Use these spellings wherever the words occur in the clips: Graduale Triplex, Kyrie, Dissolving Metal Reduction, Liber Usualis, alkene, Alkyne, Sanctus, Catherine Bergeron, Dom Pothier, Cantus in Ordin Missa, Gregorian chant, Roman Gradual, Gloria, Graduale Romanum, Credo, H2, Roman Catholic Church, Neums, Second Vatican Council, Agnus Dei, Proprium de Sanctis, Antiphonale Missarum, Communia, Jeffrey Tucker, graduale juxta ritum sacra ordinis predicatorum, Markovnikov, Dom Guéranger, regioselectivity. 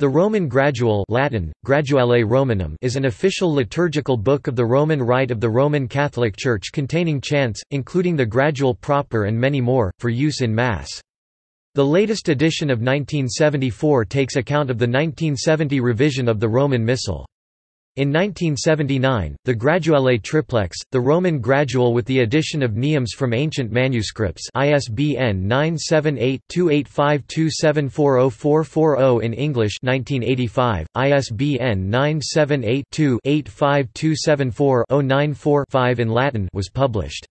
The Roman Gradual (Latin: Graduale Romanum) is an official liturgical book of the Roman Rite of the Roman Catholic Church containing chants, including the Gradual proper and many more, for use in Mass. The latest edition of 1974 takes account of the 1970 revision of the Roman Missal. In 1979, the Graduale Triplex, the Roman Gradual with the addition of neums from ancient manuscripts ISBN 978-2852740440 in English 1985, ISBN 978-2-85274-094-5 in Latin was published.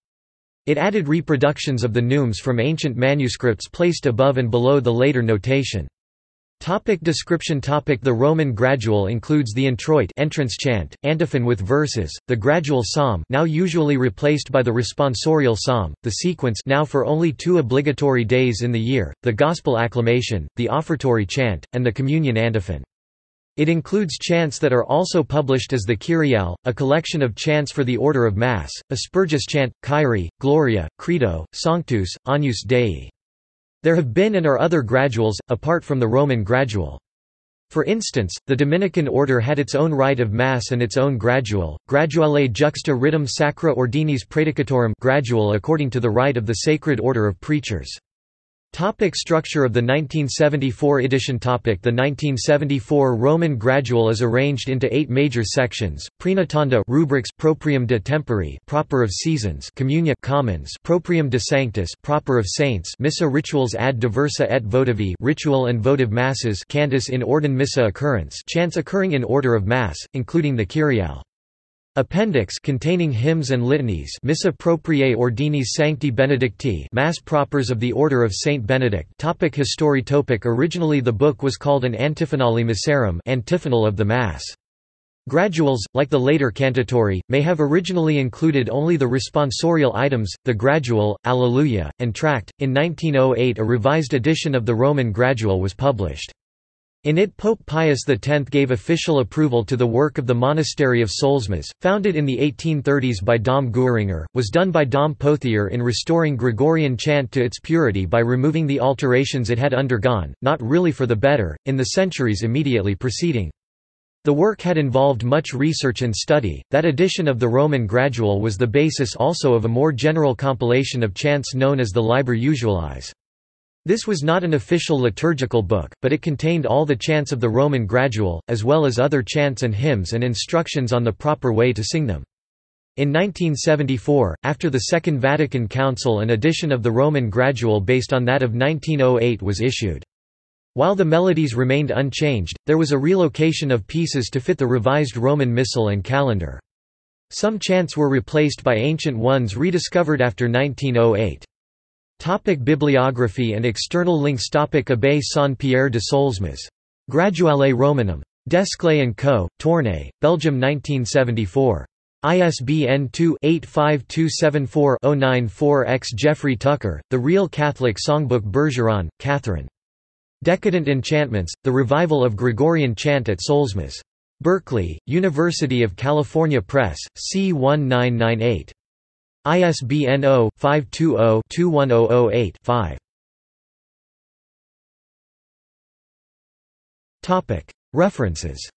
It added reproductions of the neums from ancient manuscripts placed above and below the later notation. Topic description. Topic The Roman Gradual includes the introit entrance chant, antiphon with verses, the gradual psalm now usually replaced by the responsorial psalm, the sequence now for only two obligatory days in the year, the gospel acclamation, the offertory chant, and the communion antiphon. It includes chants that are also published as the Kyriale, a collection of chants for the order of Mass, Aspergus chant, Kyrie, Gloria, Credo, Sanctus, Agnus Dei. There have been and are other graduals, apart from the Roman Gradual. For instance, the Dominican order had its own rite of Mass and its own gradual, Graduale Juxta Ritum Sacra Ordinis Predicatorum gradual according to the rite of the Sacred Order of Preachers. Topic structure of the 1974 edition. Topic the 1974 Roman Gradual is arranged into 8 major sections: Prenotanda rubrics, Proprium de Tempore proper of seasons, Communia commons, Proprium de Sanctis proper of saints, Missa Rituals ad Diversa et Votivi ritual and votive masses, Cantus in Ordin Missa occurrence chants occurring in order of Mass, including the Kyriale. Appendix containing hymns and litanies, Missa Propriae Ordinis Sancti Benedicti, Mass propers of the Order of Saint Benedict. Topic history. Topic originally the book was called an Antiphonale Missarum, antiphonal of the Mass. Graduals, like the later cantatory, may have originally included only the responsorial items, the gradual, Alleluia, and tract. In 1908, a revised edition of the Roman Gradual was published. In it Pope Pius X gave official approval to the work of the Monastery of Solesmes, founded in the 1830s by Dom Guéranger, was done by Dom Pothier in restoring Gregorian chant to its purity by removing the alterations it had undergone, not really for the better, in the centuries immediately preceding. The work had involved much research and study. That edition of the Roman Gradual was the basis also of a more general compilation of chants known as the Liber Usualis. This was not an official liturgical book, but it contained all the chants of the Roman Gradual, as well as other chants and hymns and instructions on the proper way to sing them. In 1974, after the Second Vatican Council, an edition of the Roman Gradual based on that of 1908 was issued. While the melodies remained unchanged, there was a relocation of pieces to fit the revised Roman Missal and calendar. Some chants were replaced by ancient ones rediscovered after 1908. Topic bibliography and external links. Topic Abbé Saint-Pierre de Solesmes. Graduale Romanum. Desclée & Co., Tournai, Belgium 1974. ISBN 2-85274-094-X. Jeffrey Tucker, The Real Catholic Songbook. Bergeron, Catherine. Decadent Enchantments, The Revival of Gregorian Chant at Solesmes. Berkeley, University of California Press, C1998. ISBN 0-520-21008-5. References.